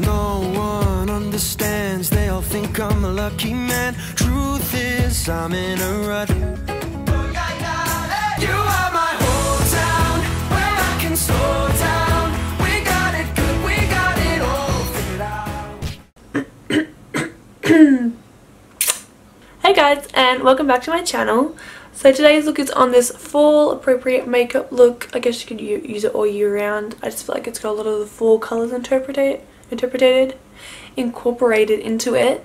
No one understands, they all think I'm a lucky man. Truth is, I'm in a rut. You are my whole town, where I can slow down. We got it good, we got it all figured out. Hey guys, and welcome back to my channel. So today's look is on this fall appropriate makeup look. I guess you could use it all year round. I just feel like it's got a lot of the fall colours incorporated into it.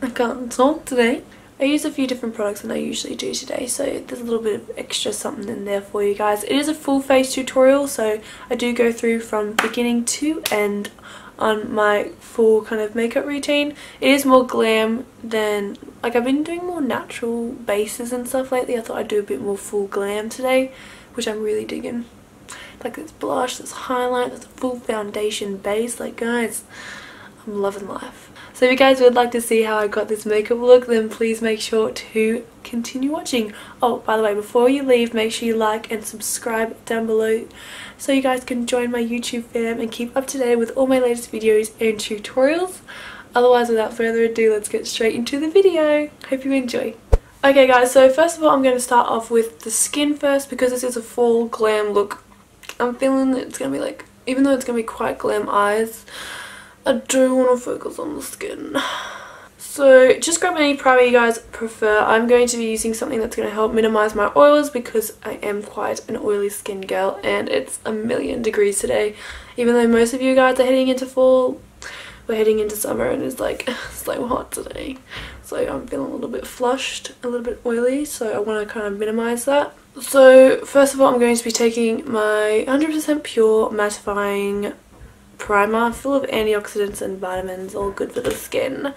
I can't talk today. I used a few different products than I usually do today, so there's a little bit of extra something in there for you guys. It is a full face tutorial, so I do go through from beginning to end on my full kind of makeup routine. It is more glam than, like, I've been doing more natural bases and stuff lately. I thought I'd do a bit more full glam today, which I'm really digging. Like, this blush, this highlight, this full foundation base. Like, guys, I'm loving life. So if you guys would like to see how I got this makeup look, then please make sure to continue watching. Oh, by the way, before you leave, make sure you like and subscribe down below so you guys can join my YouTube fam and keep up to date with all my latest videos and tutorials. Otherwise, without further ado, let's get straight into the video. Hope you enjoy. Okay guys, so first of all, I'm going to start off with the skin first, because this is a full glam look. I'm feeling that it's going to be like, even though it's going to be quite glam eyes, I do want to focus on the skin. So just grab any primer you guys prefer. I'm going to be using something that's going to help minimize my oils, because I am quite an oily skin girl and it's a million degrees today. Even though most of you guys are heading into fall, we're heading into summer and it's like so hot today. So I'm feeling a little bit flushed, a little bit oily, so I want to kind of minimize that. So first of all, I'm going to be taking my 100% Pure mattifying primer, full of antioxidants and vitamins, all good for the skin.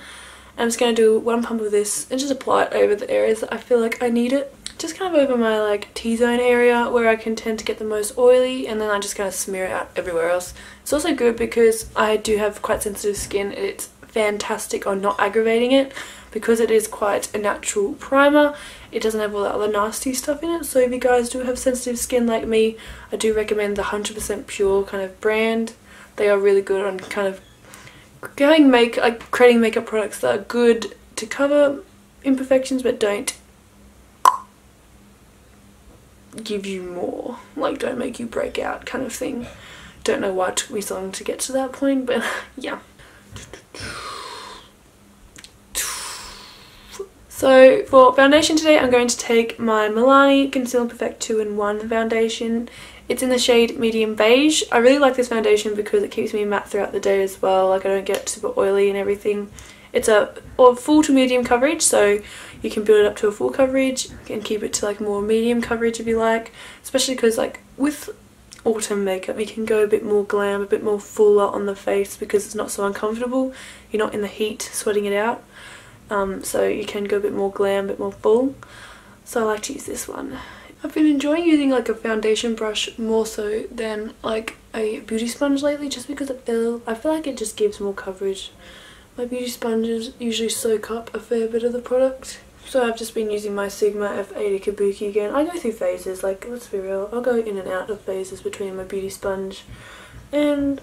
I'm just going to do one pump of this and just apply it over the areas that I feel like I need it. Just kind of over my like T-zone area where I can tend to get the most oily, and then I just kind of smear it out everywhere else. It's also good because I do have quite sensitive skin. It's fantastic on not aggravating it, because it is quite a natural primer. It doesn't have all that other nasty stuff in it. So if you guys do have sensitive skin like me, I do recommend the 100% Pure kind of brand. They are really good on kind of creating makeup products that are good to cover imperfections but don't give you more, like don't make you break out kind of thing. Don't know why it took me so long to get to that point, but yeah. So for foundation today, I'm going to take my Milani Conceal & Perfect 2-in-1 foundation. It's in the shade medium beige. I really like this foundation because it keeps me matte throughout the day as well. Like, I don't get super oily and everything. It's a full to medium coverage, so you can build it up to a full coverage and keep it to like more medium coverage if you like. Especially because like with autumn makeup, you can go a bit more glam, a bit more fuller on the face because it's not so uncomfortable. You're not in the heat sweating it out. So you can go a bit more glam, a bit more full. So I like to use this one. I've been enjoying using like a foundation brush more so than like a beauty sponge lately, just because I feel like it just gives more coverage. My beauty sponges usually soak up a fair bit of the product. So I've just been using my Sigma F80 Kabuki again. I go through phases, like let's be real, I'll go in and out of phases between my beauty sponge and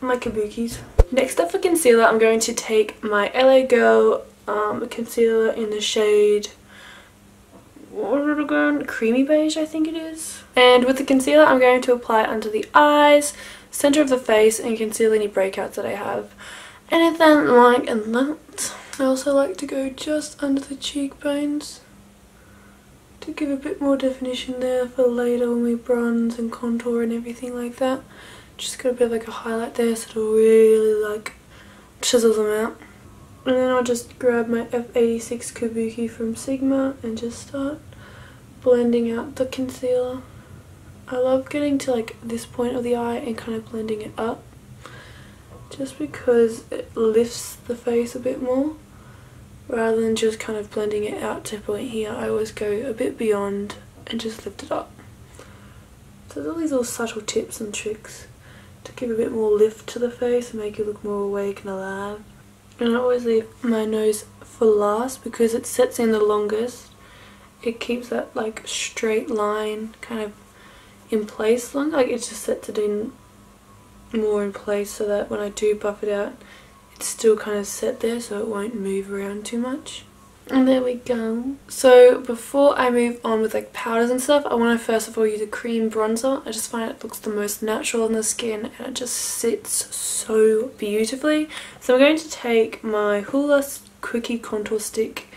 my Kabukis. Next up for concealer, I'm going to take my LA Girl concealer in the shade, what is it again? Creamy beige, I think it is. And with the concealer, I'm going to apply it under the eyes, center of the face, and conceal any breakouts that I have. Anything like that. I also like to go just under the cheekbones to give a bit more definition there for later when we bronze and contour and everything like that. Just got a bit of like a highlight there, so it'll really like chisel them out. And then I'll just grab my F86 Kabuki from Sigma and just start blending out the concealer. I love getting to like this point of the eye and kind of blending it up, just because it lifts the face a bit more rather than just kind of blending it out to a point here. I always go a bit beyond and just lift it up. So there's all these little subtle tips and tricks to give a bit more lift to the face and make you look more awake and alive. And I always leave my nose for last because it sets in the longest. It keeps that like straight line kind of in place longer. Like, it just sets it in more in place so that when I do buff it out, it's still kind of set there so it won't move around too much. And there we go. So before I move on with like powders and stuff, I want to first of all use a cream bronzer. I just find it looks the most natural on the skin and it just sits so beautifully. So I'm going to take my Hoola Quickie contour stick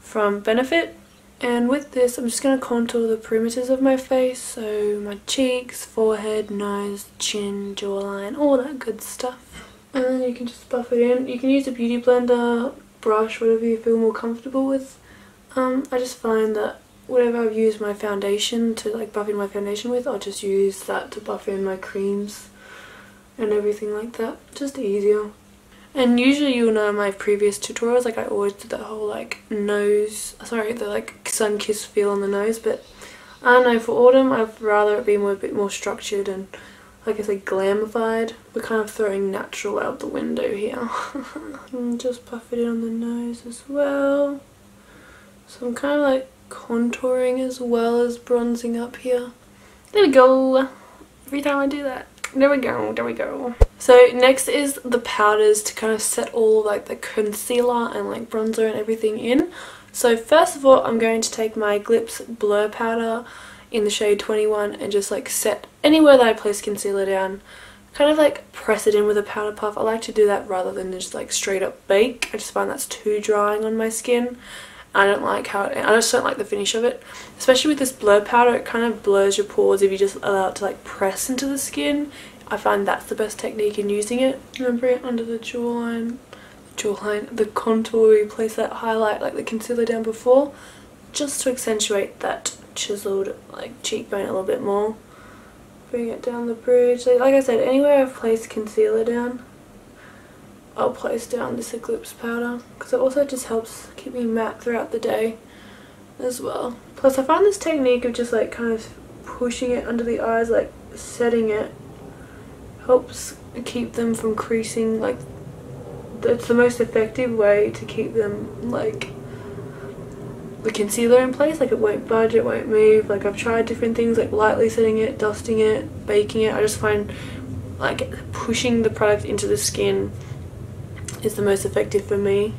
from Benefit, and with this I'm just going to contour the perimeters of my face, so my cheeks, forehead, nose, chin, jawline, all that good stuff. And then you can just buff it in. You can use a beauty blender, brush, whatever you feel more comfortable with. I just find that whatever I've used my foundation to like buff in my foundation with, I'll just use that to buff in my creams and everything like that. Just easier. And usually you'll know in my previous tutorials, like I always did that whole like nose, sorry, the like sun kiss feel on the nose, but I don't know, for autumn I'd rather it be more, a bit more structured and like I say, glamified. We're kind of throwing natural out the window here. And just puff it in on the nose as well. So I'm kind of like contouring as well as bronzing up here. There we go. Every time I do that. There we go, there we go. So next is the powders to kind of set all like the concealer and like bronzer and everything in. So first of all, I'm going to take my EGLIPS Blur Powder in the shade 21 and just like set anywhere that I place concealer down, kind of like press it in with a powder puff. I like to do that rather than just like straight up bake. I just find that's too drying on my skin. I just don't like the finish of it, especially with this blur powder. It kind of blurs your pores if you just allow it to like press into the skin. I find that's the best technique in using it. And then bring it under the jawline, the contour where you place that highlight, like the concealer down before, just to accentuate that chiseled like cheekbone a little bit more. Bring it down the bridge. Like I said, anywhere I've placed concealer down, I'll place down this EGLIPS powder, because it also just helps keep me matte throughout the day as well. Plus I find this technique of just like kind of pushing it under the eyes, like setting it, helps keep them from creasing. Like that's the most effective way to keep them like the concealer in place. Like it won't budge, it won't move. Like I've tried different things like lightly setting it, dusting it, baking it. I just find like pushing the product into the skin is the most effective for me.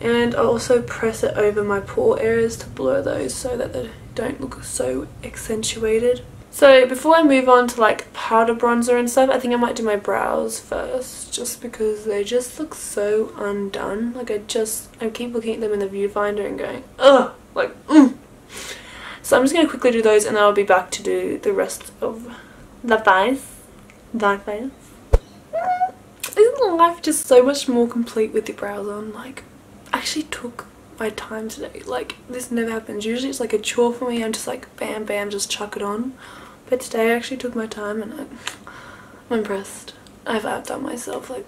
And I'll also press it over my pore areas to blur those so that they don't look so accentuated. So before I move on to like powder bronzer and stuff, I think I might do my brows first, just because they just look so undone. Like I keep looking at them in the viewfinder and going, ugh, like, So I'm just going to quickly do those and then I'll be back to do the rest of the face. Isn't life just so much more complete with the brows on? Like, I actually took my time today. Like, this never happens. Usually it's like a chore for me. I'm just like, bam, bam, just chuck it on. But today I actually took my time and I'm impressed. I've outdone myself, like.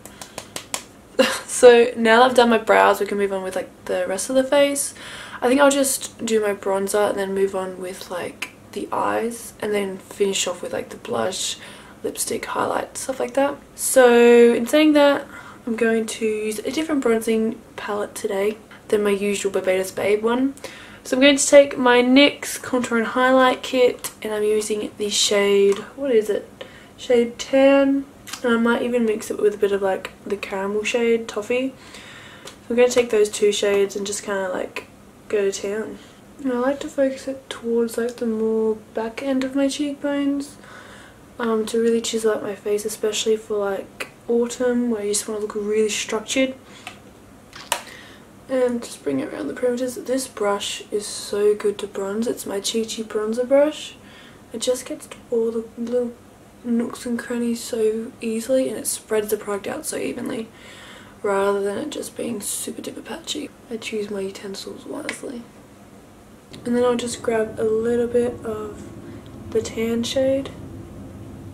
So now that I've done my brows, we can move on with like the rest of the face. I think I'll just do my bronzer and then move on with like the eyes and then finish off with like the blush, lipstick, highlight, stuff like that. So in saying that, I'm going to use a different bronzing palette today than my usual Barbados Babe one. So I'm going to take my NYX Contour and Highlight Kit, and I'm using the shade, what is it? Shade 10, and I might even mix it with a bit of like the caramel shade, toffee. So I'm going to take those two shades and just kind of like go to town. And I like to focus it towards like the more back end of my cheekbones to really chisel out my face, especially for like autumn where you just want to look really structured. And just bring it around the perimeters. This brush is so good to bronze. It's my Chi Chi bronzer brush. It just gets to all the little nooks and crannies so easily, and it spreads the product out so evenly rather than it just being super duper patchy. I choose my utensils wisely. And then I'll just grab a little bit of the tan shade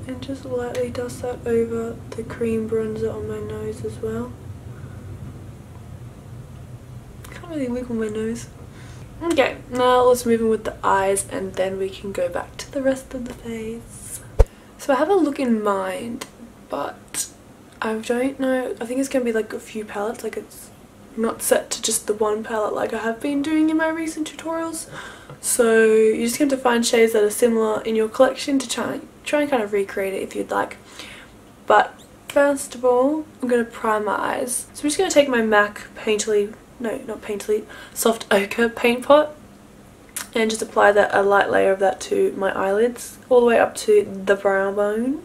and just lightly dust that over the cream bronzer on my nose as well. Really wiggle my nose. Okay, now let's move on with the eyes and then we can go back to the rest of the face. So I have a look in mind, but I don't know, I think it's going to be like a few palettes. Like it's not set to just the one palette like I have been doing in my recent tutorials. So you're just going to find shades that are similar in your collection to try and kind of recreate it if you'd like. But first of all, I'm going to prime my eyes. So I'm just going to take my MAC Paintly, no, not Paintly, Soft Ochre Paint Pot, and just apply that, a light layer of that to my eyelids, all the way up to the brow bone.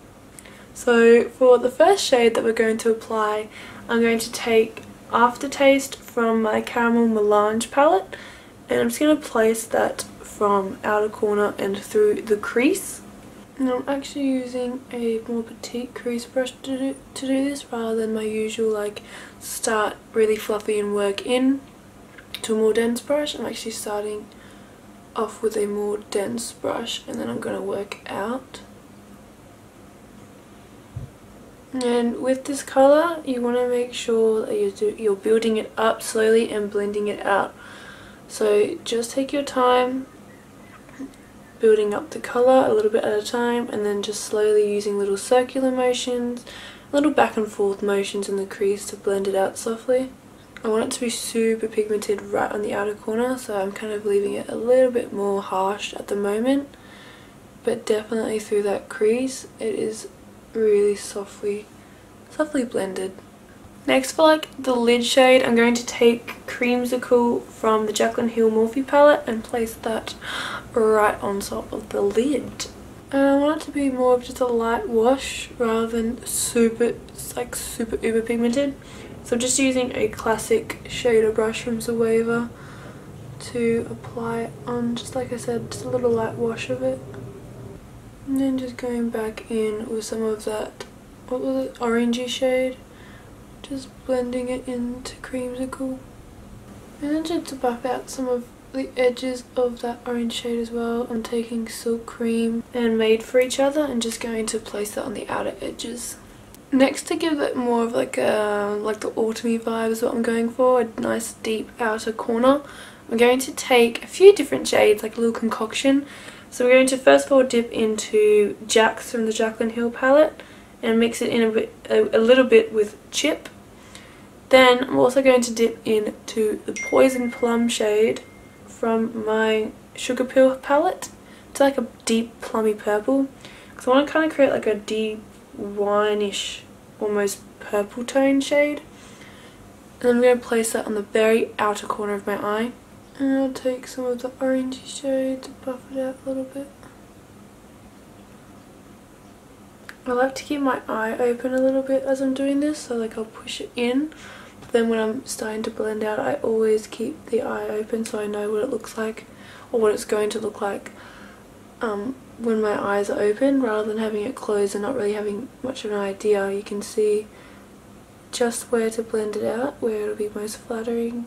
So for the first shade that we're going to apply, I'm going to take Aftertaste from my Caramel Melange palette, and I'm just going to place that from outer corner and through the crease. And I'm actually using a more petite crease brush to do this, rather than my usual like start really fluffy and work in to a more dense brush. I'm actually starting off with a more dense brush, and then I'm going to work out. And with this colour, you want to make sure that you're building it up slowly and blending it out. So just take your time building up the colour a little bit at a time, and then just slowly using little circular motions, little back and forth motions in the crease to blend it out softly. I want it to be super pigmented right on the outer corner, so I'm kind of leaving it a little bit more harsh at the moment. But definitely through that crease, it is really softly blended. Next, for like the lid shade, I'm going to take Creamsicle from the Jaclyn Hill Morphe palette and place that right on top of the lid. And I want it to be more of just a light wash rather than super uber pigmented. So I'm just using a classic shader brush from Zoeva to apply it on, just like I said, just a little light wash of it. And then just going back in with some of that, what was it, orangey shade. Just blending it into Creamsicle. And then just to buff out some of the edges of that orange shade as well, I'm taking Silk Cream and Made for Each Other and just going to place that on the outer edges. Next, to give it more of like the autumny vibe is what I'm going for, a nice deep outer corner. I'm going to take a few different shades, like a little concoction. So we're going to first of all dip into Jax from the Jaclyn Hill palette and mix it in a little bit with Chip. Then I'm also going to dip into the Poison Plum shade from my Sugar Peel palette. It's like a deep plummy purple, because I want to kind of create like a deep wine-ish almost purple tone shade. And then I'm going to place that on the very outer corner of my eye. And I'll take some of the orangey shade to buff it out a little bit. I like to keep my eye open a little bit as I'm doing this, so like I'll push it in. But then when I'm starting to blend out, I always keep the eye open so I know what it looks like, or what it's going to look like when my eyes are open, rather than having it closed and not really having much of an idea. You can see just where to blend it out, where it'll be most flattering.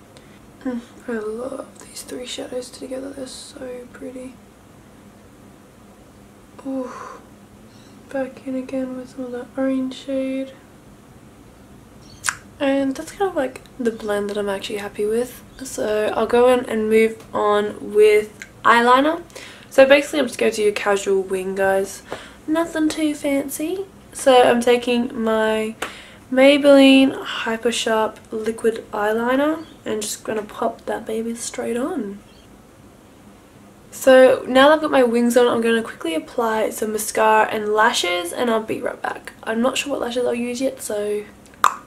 I love these three shadows together, they're so pretty. Ooh. Back in again with some of that orange shade. And that's kind of like the blend that I'm actually happy with. So I'll go in and move on with eyeliner. So basically I'm just going to do a casual wing, guys. Nothing too fancy. So I'm taking my Maybelline Hyper Sharp Liquid Eyeliner and just going to pop that baby straight on. So now that I've got my wings on, I'm going to quickly apply some mascara and lashes, and I'll be right back. I'm not sure what lashes I'll use yet, so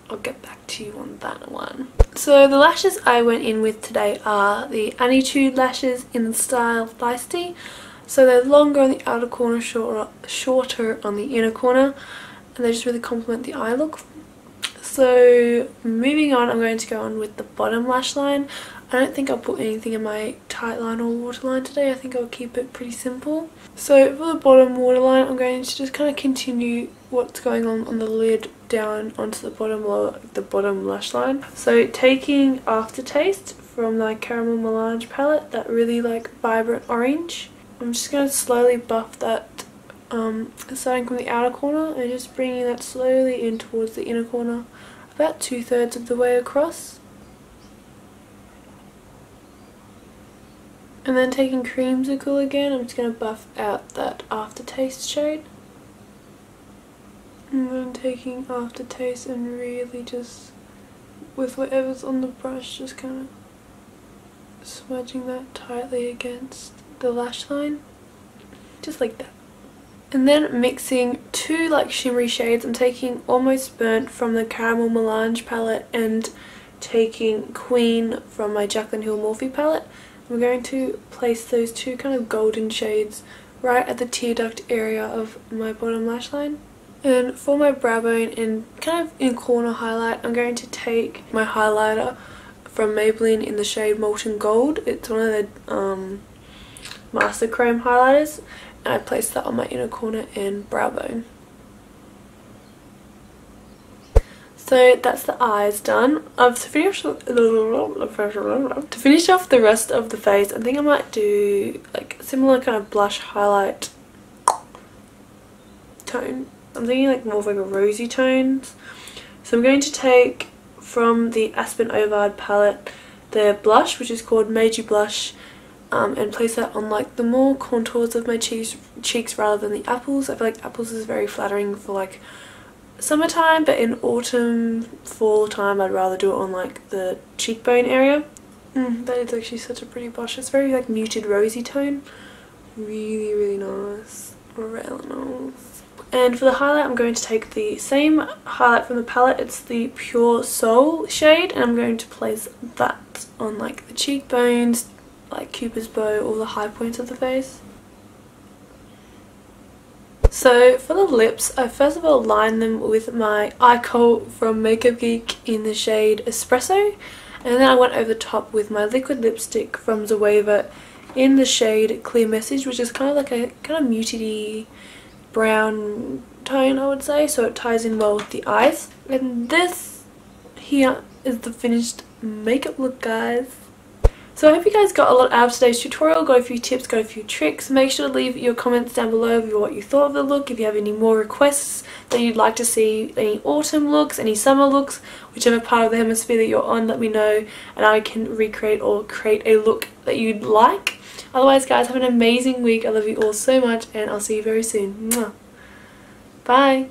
I'll get back to you on that one. So the lashes I went in with today are the Annitude lashes in the style Feisty. So they're longer on the outer corner, shorter on the inner corner, and they just really complement the eye look. So moving on, I'm going to go on with the bottom lash line. I don't think I'll put anything in my tight line or waterline today. I think I'll keep it pretty simple. So for the bottom waterline, I'm going to just kind of continue what's going on the lid down onto the bottom lash line. So taking Aftertaste from my Caramel Melange palette, that really like vibrant orange. I'm just going to slowly buff that, starting from the outer corner and just bringing that slowly in towards the inner corner, about 2/3 of the way across. And then taking Creamsicle again, I'm just going to buff out that Aftertaste shade. And then taking Aftertaste and really just, with whatever's on the brush, just kind of smudging that tightly against the lash line. Just like that. And then mixing two like shimmery shades, I'm taking Almost Burnt from the Caramel Melange palette and taking Queen from my Jaclyn Hill Morphe palette. I'm going to place those two kind of golden shades right at the tear duct area of my bottom lash line. And for my brow bone and kind of in corner highlight, I'm going to take my highlighter from Maybelline in the shade Molten Gold. It's one of the Master Chrome highlighters. And I place that on my inner corner and brow bone. So that's the eyes done. To finish off the rest of the face, I think I might do like a similar kind of blush highlight tone. I'm thinking like more of like a rosy tones. So I'm going to take from the Aspyn Ovard palette their blush, which is called Meiji Blush, and place that on like the more contours of my cheeks rather than the apples. I feel like apples is very flattering for like summertime, but in autumn, fall time, I'd rather do it on like the cheekbone area. That is actually such a pretty blush. It's very like muted rosy tone. Really, really nice. Really nice. And for the highlight, I'm going to take the same highlight from the palette. It's the Pure Soul shade, and I'm going to place that on like the cheekbones, like Cupid's bow, all the high points of the face. So for the lips, I first of all line them with my Eye Colt from Makeup Geek in the shade Espresso, and then I went over the top with my liquid lipstick from Zoeva in the shade Clear Message, which is kind of like a kind of mutedy brown tone, I would say, so it ties in well with the eyes. And this here is the finished makeup look, guys. So I hope you guys got a lot out of today's tutorial, got a few tips, got a few tricks. Make sure to leave your comments down below of what you thought of the look, if you have any more requests that you'd like to see, any autumn looks, any summer looks, whichever part of the hemisphere that you're on, let me know and I can recreate or create a look that you'd like. Otherwise guys, have an amazing week, I love you all so much and I'll see you very soon. Mwah. Bye!